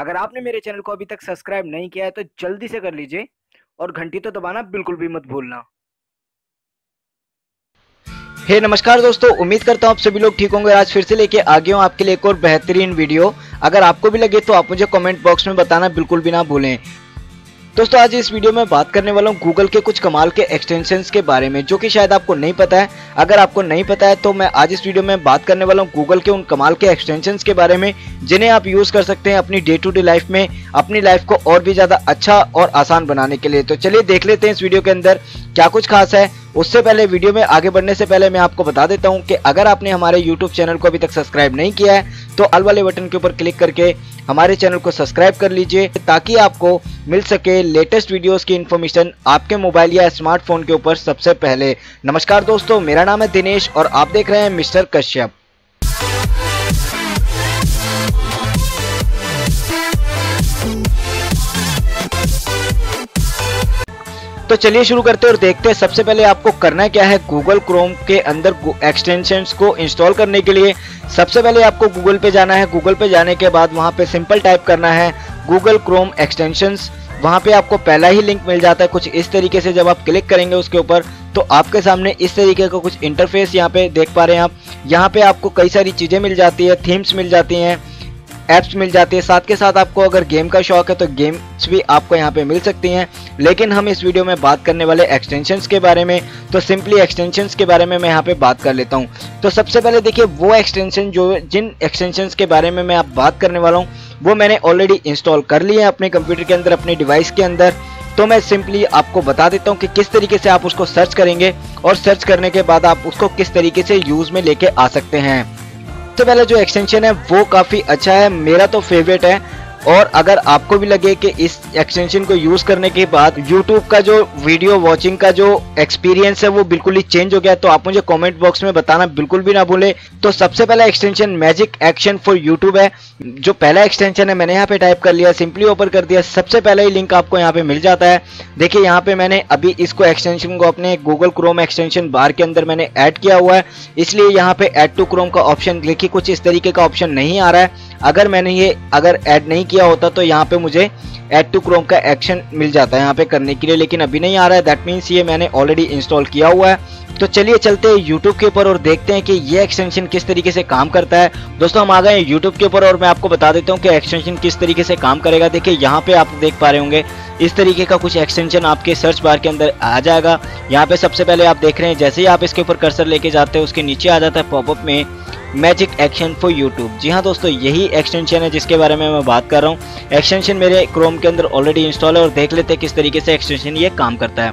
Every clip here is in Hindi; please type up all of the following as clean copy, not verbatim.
अगर आपने मेरे चैनल को अभी तक सब्सक्राइब नहीं किया है तो जल्दी से कर लीजिए और घंटी तो दबाना बिल्कुल भी मत भूलना। हे नमस्कार दोस्तों, उम्मीद करता हूँ आप सभी लोग ठीक होंगे। आज फिर से लेके आ गया हूँ आपके लिए एक और बेहतरीन वीडियो। अगर आपको भी लगे तो आप मुझे कमेंट बॉक्स में बताना बिल्कुल भी ना भूलें। दोस्तों आज इस वीडियो में बात करने वाला हूँ गूगल के कुछ कमाल के एक्सटेंशंस के बारे में, जो कि शायद आपको नहीं पता है। अगर आपको नहीं पता है तो मैं आज इस वीडियो में बात करने वाला हूँ गूगल के उन कमाल के एक्सटेंशंस के बारे में जिन्हें आप यूज़ कर सकते हैं अपनी डे टू डे लाइफ में, अपनी लाइफ को और भी ज़्यादा अच्छा और आसान बनाने के लिए। तो चलिए देख लेते हैं इस वीडियो के अंदर क्या कुछ खास है। उससे पहले वीडियो में आगे बढ़ने से पहले मैं आपको बता देता हूं कि अगर आपने हमारे YouTube चैनल को अभी तक सब्सक्राइब नहीं किया है तो ऑल वाले बटन के ऊपर क्लिक करके हमारे चैनल को सब्सक्राइब कर लीजिए, ताकि आपको मिल सके लेटेस्ट वीडियोस की इन्फॉर्मेशन आपके मोबाइल या स्मार्टफोन के ऊपर सबसे पहले। नमस्कार दोस्तों, मेरा नाम है दिनेश और आप देख रहे हैं मिस्टर कश्यप। तो चलिए शुरू करते हैं और देखते हैं सबसे पहले आपको करना क्या है। गूगल क्रोम के अंदर एक्सटेंशंस को इंस्टॉल करने के लिए सबसे पहले आपको गूगल पे जाना है। गूगल पे जाने के बाद वहाँ पे सिंपल टाइप करना है गूगल क्रोम एक्सटेंशंस। वहाँ पे आपको पहला ही लिंक मिल जाता है कुछ इस तरीके से। जब आप क्लिक करेंगे उसके ऊपर तो आपके सामने इस तरीके का कुछ इंटरफेस यहाँ पे देख पा रहे हैं आप। यहाँ पे आपको कई सारी चीज़ें मिल जाती है, थीम्स मिल जाती हैं, ऐप्स मिल जाती है, साथ के साथ आपको अगर गेम का शौक है तो गेम्स भी आपको यहाँ पे मिल सकती हैं। लेकिन हम इस वीडियो में बात करने वाले एक्सटेंशंस के बारे में, तो सिंपली एक्सटेंशंस के बारे में मैं यहाँ पे बात कर लेता हूँ। तो सबसे पहले देखिए वो एक्सटेंशन जिन एक्सटेंशंस के बारे में मैं आप बात करने वाला हूँ वो मैंने ऑलरेडी इंस्टॉल कर लिए हैं अपने कंप्यूटर के अंदर, अपने डिवाइस के अंदर। तो मैं सिंपली आपको बता देता हूँ कि किस तरीके से आप उसको सर्च करेंगे और सर्च करने के बाद आप उसको किस तरीके से यूज़ में लेके आ सकते हैं। सबसे पहला जो एक्सटेंशन है वो काफ़ी अच्छा है, मेरा तो फेवरेट है। और अगर आपको भी लगे कि इस एक्सटेंशन को यूज़ करने के बाद YouTube का जो वीडियो वॉचिंग का जो एक्सपीरियंस है वो बिल्कुल ही चेंज हो गया, तो आप मुझे कमेंट बॉक्स में बताना बिल्कुल भी ना भूलें। तो सबसे पहला extension magic action for YouTube है। जो पहला एक्सटेंशन है मैंने यहाँ पे टाइप कर लिया, सिंपली ओपन कर दिया, सबसे पहला ही लिंक आपको यहाँ पे मिल जाता है। देखिए यहाँ पे मैंने अभी इसको एक्सटेंशन को अपने गूगल क्रोम एक्सटेंशन बार के अंदर मैंने ऐड किया हुआ है, इसलिए यहाँ पे ऐड टू क्रोम का ऑप्शन देखिए कुछ इस तरीके का ऑप्शन नहीं आ रहा है। अगर मैंने ये अगर ऐड नहीं किया होता तो यहाँ पे मुझे ऐड टू क्रोम का एक्शन मिल जाता है यहाँ पे करने के लिए, लेकिन अभी नहीं आ रहा है। दैट मीन्स ये मैंने ऑलरेडी इंस्टॉल किया हुआ है। तो चलिए चलते हैं यूट्यूब के ऊपर और देखते हैं कि ये एक्सटेंशन किस तरीके से काम करता है। दोस्तों हम आ गए हैं यूट्यूब के ऊपर और मैं आपको बता देता हूँ कि एक्सटेंशन किस तरीके से काम करेगा। देखिए यहाँ पे आप देख पा रहे होंगे इस तरीके का कुछ एक्सटेंशन आपके सर्च बार के अंदर आ जाएगा। यहाँ पे सबसे पहले आप देख रहे हैं, जैसे ही आप इसके ऊपर कर्सर लेके जाते हैं उसके नीचे आ जाता है पॉपअप में मैजिक एक्शन फॉर यूट्यूब। जी हाँ दोस्तों, यही एक्सटेंशन है जिसके बारे में मैं बात कर रहा हूँ। एक्सटेंशन मेरे क्रोम के अंदर ऑलरेडी इंस्टॉल है और देख लेते हैं किस तरीके से एक्सटेंशन ये काम करता है।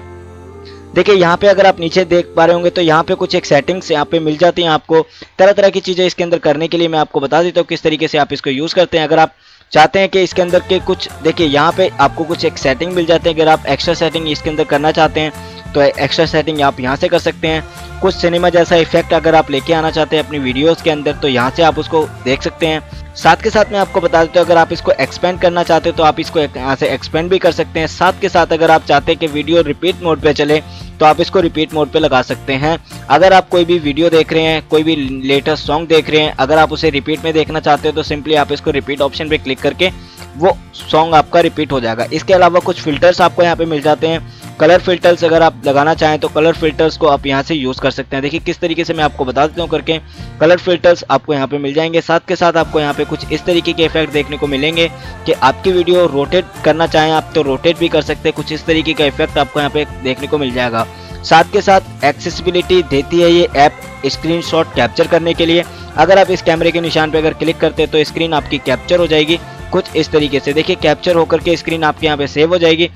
देखिए यहाँ पे अगर आप नीचे देख पा रहे होंगे तो यहाँ पे कुछ एक सेटिंग्स यहाँ पे मिल जाती हैं आपको, तरह तरह की चीज़ें इसके अंदर करने के लिए। मैं आपको बता देता हूँ किस तरीके से आप इसको यूज़ करते हैं। अगर आप चाहते हैं कि इसके अंदर के कुछ, देखिए यहाँ पे आपको कुछ एक सेटिंग मिल जाते हैं, अगर आप एक्स्ट्रा सेटिंग इसके अंदर करना चाहते हैं तो एक्स्ट्रा सेटिंग आप यहाँ से कर सकते हैं। कुछ सिनेमा जैसा इफेक्ट अगर आप लेके आना चाहते हैं अपनी वीडियोस के अंदर तो यहाँ से आप उसको देख सकते हैं। साथ के साथ मैं आपको बता देता हूँ अगर आप इसको एक्सपेंड करना चाहते हो तो आप इसको यहाँ से एक्सपेंड भी कर सकते हैं। साथ के साथ अगर आप चाहते हैं कि वीडियो रिपीट मोड पे चले तो आप इसको रिपीट मोड पे लगा सकते हैं। अगर आप कोई भी वीडियो देख रहे हैं, कोई भी लेटेस्ट सॉन्ग देख रहे हैं, अगर आप उसे रिपीट में देखना चाहते हो तो सिंपली आप इसको रिपीट ऑप्शन पे क्लिक करके वो सॉन्ग आपका रिपीट हो जाएगा। इसके अलावा कुछ फिल्टर्स आपको यहाँ पे मिल जाते हैं, कलर फिल्टर्स अगर आप लगाना चाहें तो कलर फिल्टर्स को आप यहाँ से यूज़ कर सकते हैं। देखिए किस तरीके से मैं आपको बता देता हूँ करके कलर फिल्टर्स आपको यहाँ पे मिल जाएंगे। साथ के साथ आपको यहाँ पे कुछ इस तरीके के इफेक्ट देखने को मिलेंगे कि आपकी वीडियो रोटेट करना चाहें आप तो रोटेट भी कर सकते हैं। कुछ इस तरीके का इफेक्ट आपको यहाँ पे देखने को मिल जाएगा। साथ के साथ एक्सेसिबिलिटी देती है ये ऐप स्क्रीनशॉट कैप्चर करने के लिए। अगर आप इस कैमरे के निशान पे अगर क्लिक करते हैं तो स्क्रीन आपकी कैप्चर हो जाएगी कुछ इस तरीके से। देखिए कैप्चर होकर के स्क्रीन आपके यहाँ पे सेव हो जाएगी।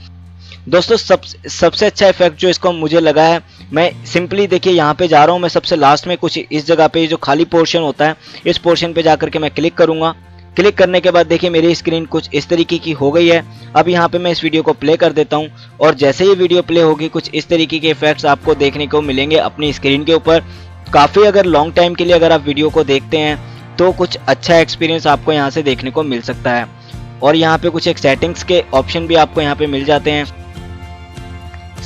दोस्तों सबसे अच्छा इफेक्ट जो इसको मुझे लगा है, मैं सिंपली देखिए यहाँ पे जा रहा हूँ, मैं सबसे लास्ट में कुछ इस जगह पे जो खाली पोर्शन होता है इस पोर्शन पे जा करके मैं क्लिक करूँगा। क्लिक करने के बाद देखिए मेरी स्क्रीन कुछ इस तरीके की हो गई है। अब यहाँ पे मैं इस वीडियो को प्ले कर देता हूँ और जैसे ही वीडियो प्ले होगी कुछ इस तरीके के इफेक्ट्स आपको देखने को मिलेंगे अपनी स्क्रीन के ऊपर। काफ़ी अगर लॉन्ग टाइम के लिए अगर आप वीडियो को देखते हैं तो कुछ अच्छा एक्सपीरियंस आपको यहाँ से देखने को मिल सकता है। और यहाँ पे कुछ एक सेटिंग्स के ऑप्शन भी आपको यहाँ पे मिल जाते हैं,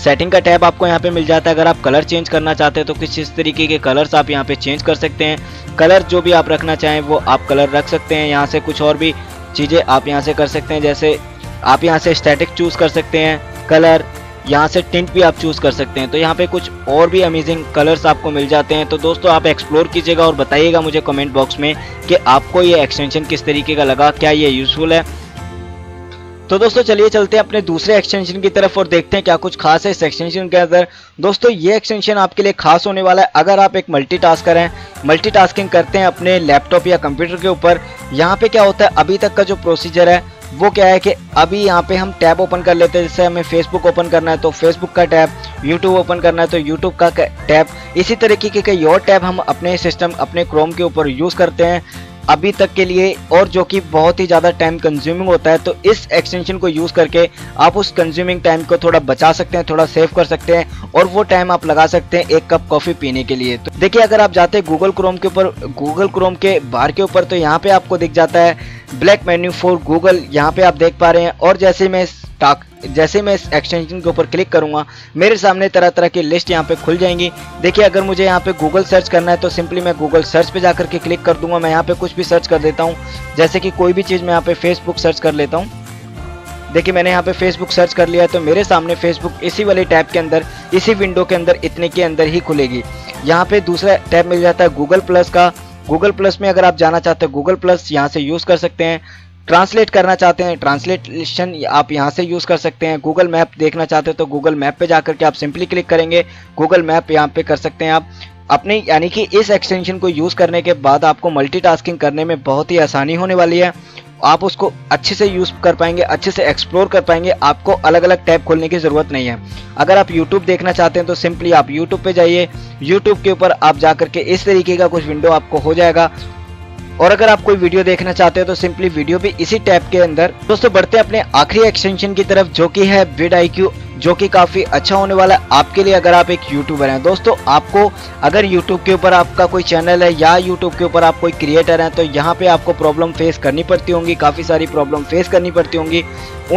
सेटिंग का टैब आपको यहाँ पे मिल जाता है। अगर आप कलर चेंज करना चाहते हैं तो कुछ इस तरीके के कलर्स आप यहाँ पे चेंज कर सकते हैं। कलर जो भी आप रखना चाहें वो आप कलर रख सकते हैं। यहाँ से कुछ और भी चीज़ें आप यहाँ से कर सकते हैं। जैसे आप यहाँ से स्टैटिक चूज़ कर सकते हैं, कलर, यहाँ से टिंट भी आप चूज़ कर सकते हैं। तो यहाँ पे कुछ और भी अमेजिंग कलर्स आपको मिल जाते हैं। तो दोस्तों आप एक्सप्लोर कीजिएगा और बताइएगा मुझे कमेंट बॉक्स में कि आपको ये एक्सटेंशन किस तरीके का लगा, क्या ये यूज़फुल है। तो दोस्तों चलिए चलते हैं अपने दूसरे एक्सटेंशन की तरफ और देखते हैं क्या कुछ खास है इस एक्सटेंशन के अंदर। दोस्तों ये एक्सटेंशन आपके लिए खास होने वाला है अगर आप एक मल्टीटास्कर हैं, मल्टीटास्किंग करते हैं अपने लैपटॉप या कंप्यूटर के ऊपर। यहाँ पे क्या होता है, अभी तक का जो प्रोसीजर है वो क्या है कि अभी यहाँ पे हम टैब ओपन कर लेते हैं। जैसे हमें फेसबुक ओपन करना है तो फेसबुक का टैब, यूट्यूब ओपन करना है तो यूट्यूब का टैब, इसी तरीके के कई और टैब हम अपने सिस्टम, अपने क्रोम के ऊपर यूज़ करते हैं अभी तक के लिए, और जो कि बहुत ही ज़्यादा टाइम कंज्यूमिंग होता है। तो इस एक्सटेंशन को यूज़ करके आप उस कंज्यूमिंग टाइम को थोड़ा बचा सकते हैं, थोड़ा सेव कर सकते हैं, और वो टाइम आप लगा सकते हैं एक कप कॉफ़ी पीने के लिए। तो देखिए अगर आप जाते हैं गूगल क्रोम के ऊपर, गूगल क्रोम के बार के ऊपर, तो यहाँ पे आपको दिख जाता है ब्लैक मेन्यू फॉर गूगल, यहाँ पे आप देख पा रहे हैं। और जैसे मैं इस एक्सटेंशन के ऊपर क्लिक करूंगा मेरे सामने तरह तरह की लिस्ट यहाँ पे खुल जाएंगी। देखिए अगर मुझे यहाँ पे गूगल सर्च करना है तो सिंपली मैं गूगल सर्च पे जाकर के क्लिक कर दूंगा। मैं यहाँ पे कुछ भी सर्च कर देता हूँ, जैसे कि कोई भी चीज़ मैं यहाँ पे फेसबुक सर्च कर लेता हूँ। देखिए मैंने यहाँ पे फेसबुक सर्च कर लिया है तो मेरे सामने फेसबुक इसी वाले टैब के अंदर, इसी विंडो के अंदर, इतने के अंदर ही खुलेगी। यहाँ पे दूसरा टैब मिल जाता है गूगल प्लस का। गूगल प्लस में अगर आप जाना चाहते हो गूगल प्लस यहाँ से यूज़ कर सकते हैं। ट्रांसलेट करना चाहते हैं, ट्रांसलेशन आप यहाँ से यूज़ कर सकते हैं। गूगल मैप देखना चाहते हैं तो गूगल मैप पे जाकर के आप सिंपली क्लिक करेंगे, गूगल मैप यहाँ पे कर सकते हैं आप अपने। यानी कि इस एक्सटेंशन को यूज़ करने के बाद आपको मल्टीटास्किंग करने में बहुत ही आसानी होने वाली है। आप उसको अच्छे से यूज़ कर पाएंगे, अच्छे से एक्सप्लोर कर पाएंगे, आपको अलग अलग टैब खोलने की ज़रूरत नहीं है। अगर आप YouTube देखना चाहते हैं तो सिंपली आप YouTube पे जाइए, YouTube के ऊपर आप जा करके इस तरीके का कुछ विंडो आपको हो जाएगा। और अगर आप कोई वीडियो देखना चाहते हो तो सिंपली वीडियो भी इसी टैब के अंदर। दोस्तों बढ़ते हैं अपने आखिरी एक्सटेंशन की तरफ जो कि है VidIQ, जो कि काफ़ी अच्छा होने वाला है आपके लिए अगर आप एक यूट्यूबर हैं। दोस्तों आपको अगर यूट्यूब के ऊपर आपका कोई चैनल है या यूट्यूब के ऊपर आप कोई क्रिएटर हैं तो यहाँ पे आपको प्रॉब्लम फेस करनी पड़ती होंगी, काफ़ी सारी प्रॉब्लम फेस करनी पड़ती होंगी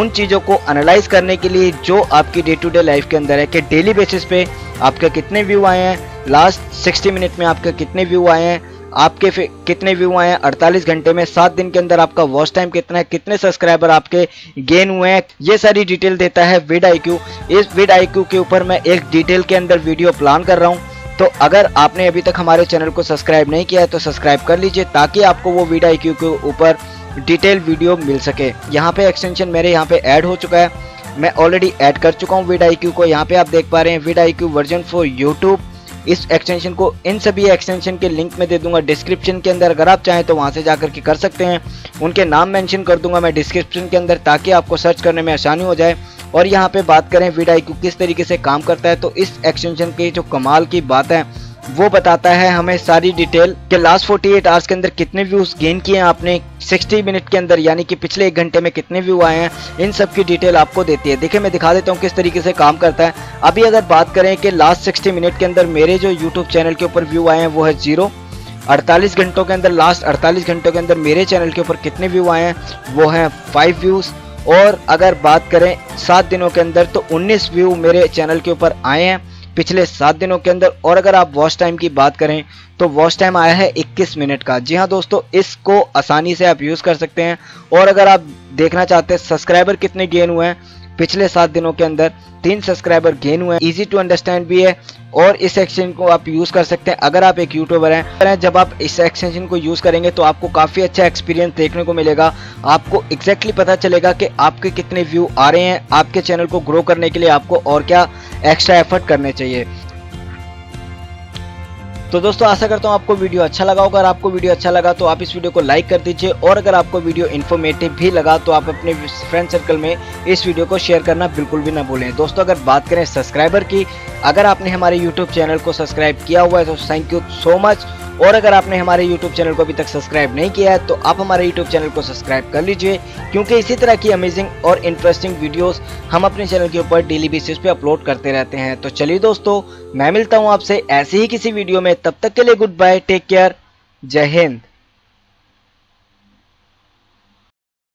उन चीज़ों को एनालाइज करने के लिए जो आपकी डे टू डे लाइफ के अंदर है कि डेली बेसिस पे आपके कितने व्यू आए हैं, लास्ट 60 मिनट में आपके कितने व्यू आए हैं, आपके कितने व्यू आए हैं 48 घंटे में, 7 दिन के अंदर आपका वॉच टाइम कितना है, कितने सब्सक्राइबर आपके गेन हुए हैं, ये सारी डिटेल देता है VidIQ। इस VidIQ के ऊपर मैं एक डिटेल के अंदर वीडियो प्लान कर रहा हूँ। तो अगर आपने अभी तक हमारे चैनल को सब्सक्राइब नहीं किया है तो सब्सक्राइब कर लीजिए ताकि आपको वो VidIQ के ऊपर डिटेल वीडियो मिल सके। यहाँ पे एक्सटेंशन मेरे यहाँ पे ऐड हो चुका है, मैं ऑलरेडी ऐड कर चुका हूँ VidIQ को। यहाँ पे आप देख पा रहे हैं VidIQ वर्जन फॉर यूट्यूब। इस एक्सटेंशन को, इन सभी एक्सटेंशन के लिंक मैं दे दूंगा डिस्क्रिप्शन के अंदर, अगर आप चाहें तो वहां से जाकर के कर सकते हैं। उनके नाम मेंशन कर दूंगा मैं डिस्क्रिप्शन के अंदर ताकि आपको सर्च करने में आसानी हो जाए। और यहां पे बात करें VidIQ किस तरीके से काम करता है तो इस एक्सटेंशन की जो कमाल की बात है वो बताता है हमें सारी डिटेल कि लास्ट 48 आवर्स के अंदर कितने व्यूज़ गेन किए हैं आपने, 60 मिनट के अंदर यानी कि पिछले 1 घंटे में कितने व्यू आए हैं, इन सब की डिटेल आपको देती है। देखिए मैं दिखा देता हूँ किस तरीके से काम करता है। अभी अगर बात करें कि लास्ट 60 मिनट के अंदर मेरे जो यूट्यूब चैनल के ऊपर व्यू आए हैं वो है 0। 48 घंटों के अंदर, लास्ट 48 घंटों के अंदर मेरे चैनल के ऊपर कितने व्यू आए हैं वो हैं 5 व्यूज़। और अगर बात करें 7 दिनों के अंदर तो 19 व्यू मेरे चैनल के ऊपर आए हैं पिछले 7 दिनों के अंदर। और अगर आप वॉच टाइम की बात करें तो वॉच टाइम आया है 21 मिनट का। जी हाँ दोस्तों, इसको आसानी से आप यूज़ कर सकते हैं। और अगर आप देखना चाहते हैं सब्सक्राइबर कितने गेन हुए हैं पिछले 7 दिनों के अंदर, 3 सब्सक्राइबर गेन हुए हैं। ईजी टू अंडरस्टैंड भी है और इस एक्सटेंशन को आप यूज़ कर सकते हैं अगर आप एक यूट्यूबर हैं। जब आप इस एक्सटेंशन को यूज़ करेंगे तो आपको काफ़ी अच्छा एक्सपीरियंस देखने को मिलेगा। आपको एग्जैक्टली पता चलेगा कि आपके कितने व्यू आ रहे हैं, आपके चैनल को ग्रो करने के लिए आपको और क्या एक्स्ट्रा एफर्ट करने चाहिए। तो दोस्तों आशा करता हूँ आपको वीडियो अच्छा लगा होगा। अगर आपको वीडियो अच्छा लगा तो आप इस वीडियो को लाइक कर दीजिए, और अगर आपको वीडियो इन्फॉर्मेटिव भी लगा तो आप अपने फ्रेंड सर्कल में इस वीडियो को शेयर करना बिल्कुल भी ना भूलें। दोस्तों अगर बात करें सब्सक्राइबर की, अगर आपने हमारे यूट्यूब चैनल को सब्सक्राइब किया हुआ है तो थैंक यू सो मच। और अगर आपने हमारे यूट्यूब चैनल को अभी तक सब्सक्राइब नहीं किया है तो आप हमारे यूट्यूब चैनल को सब्सक्राइब कर लीजिए, क्योंकि इसी तरह की अमेजिंग और इंटरेस्टिंग वीडियोस हम अपने चैनल के ऊपर डेली बेसिस पे अपलोड करते रहते हैं। तो चलिए दोस्तों, मैं मिलता हूँ आपसे ऐसे ही किसी वीडियो में। तब तक के लिए गुड बाय, टेक केयर, जय हिंद।